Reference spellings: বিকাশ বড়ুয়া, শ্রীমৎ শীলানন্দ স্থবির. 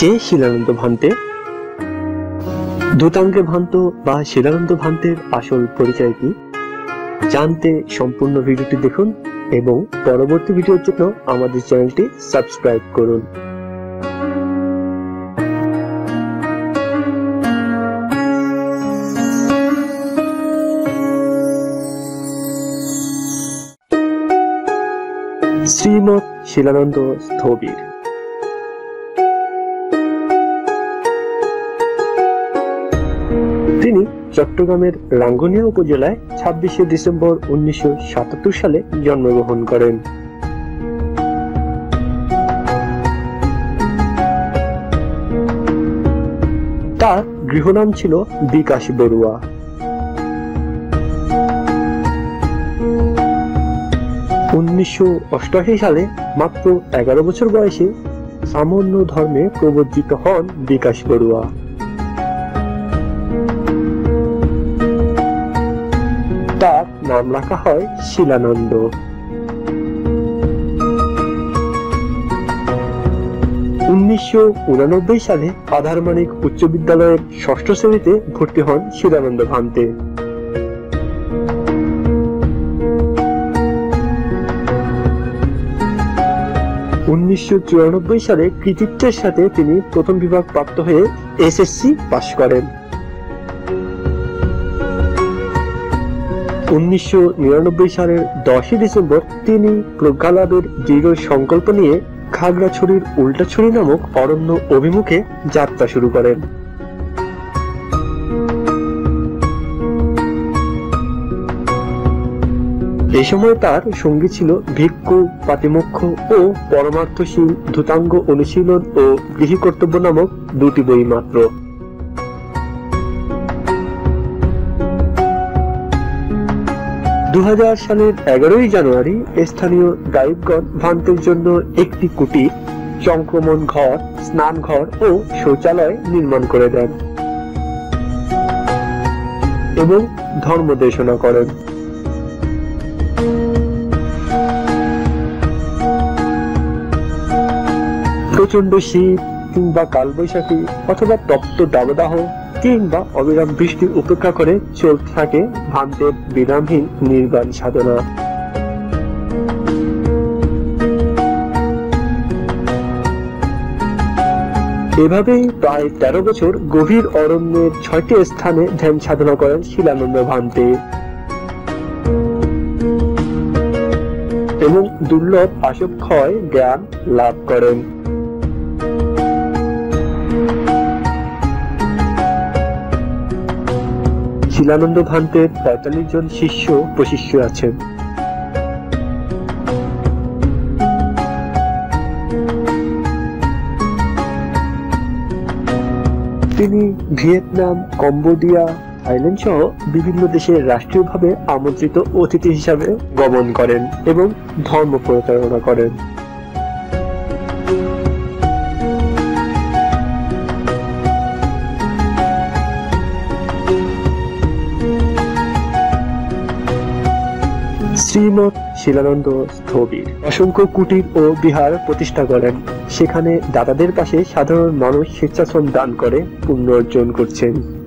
যে শীলানন্দ ভান্তে দূতাঙ্গে ভান্ত বা শীলানন্দ ভান্তের আসল পরিচয় কি জানতে সম্পূর্ণ ভিডিওটি দেখুন এবং পরবর্তী ভিডিওর জন্য আমাদের চ্যানেলটি সাবস্ক্রাইব করুন। শ্রীমৎ শীলানন্দ স্থবির। তিনি চট্টগ্রামের রাঙ্গুনিয়া উপজেলায় ২৬শে ডিসেম্বর ১৯৭৭ সালে জন্মগ্রহণ করেন। তার গৃহনাম ছিল বিকাশ বড়ুয়া। সালে মাত্র ১১ বছর বয়সে সামান্য ধর্মে প্রবর্তিত হন বিকাশ বড়ুয়া। তার নাম রাখা হয় শীলানন্দ। সালে আধারমানিক উচ্চ বিদ্যালয়ের ৬ষ্ঠ শ্রেণীতে ভর্তি হন শীলানন্দ ভান্তে। সালে কৃতিত্বের সাথে তিনি প্রথম বিভাগ প্রাপ্ত হয়ে এসএসসি পাস করেন। ১৯৯৯ সালের ১০ই ডিসেম্বর তিনি প্রজ্ঞালাভের দৃঢ় সংকল্প নিয়ে খাগড়াছড়ির উল্টাছড়ি নামক অরণ্য অভিমুখে যাত্রা শুরু করেন। এই সময় তার সঙ্গী ছিল ভিক্ষু, পাতিমক্ষ ও পরমার্থশীল ধূতাঙ্গ অনুশীলন ও গৃহী কর্তব্য নামক দুটি বই মাত্র। সালের ১১ই জানুয়ারি স্থানীয় গাইবগণ ভান্তের জন্য একটি কুটির, সংক্রমণ ঘর, স্নানঘর ও শৌচালয় নির্মাণ করে দেন এবং ধর্মদেশনা করেন। প্রচন্ড শীত কিংবা কালবৈশাখী অথবা তপ্ত দাবদাহ কিংবা অবিরাম বৃষ্টি উপেক্ষা করে চলতে থাকে ভান্তের বিরামহীন নির্বাণ সাধনা। এভাবেই প্রায় ১৩ বছর গভীর অরণ্যের ৬টি স্থানে ধ্যান সাধনা করেন শীলানন্দ ভান্তে এবং দুর্লভ আসবক্ষয় জ্ঞান লাভ করেন। শীলানন্দ ভান্তের ৪৫ জন শিষ্য প্রশিষ্য আছেন। তিনি ভিয়েতনাম, কম্বোডিয়া, থাইল্যান্ড সহ বিভিন্ন দেশে রাষ্ট্রীয়ভাবে আমন্ত্রিত অতিথি হিসাবে গমন করেন এবং ধর্ম প্রচারণা করেন। শ্রীমৎ শীলানন্দ স্থবির অসংখ্য কুটির ও বিহার প্রতিষ্ঠা করেন। সেখানে দাতাদের পাশে সাধারণ মানুষ স্বেচ্ছাশ্রম দান করে পুণ্য অর্জন করছেন।